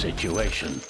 situation.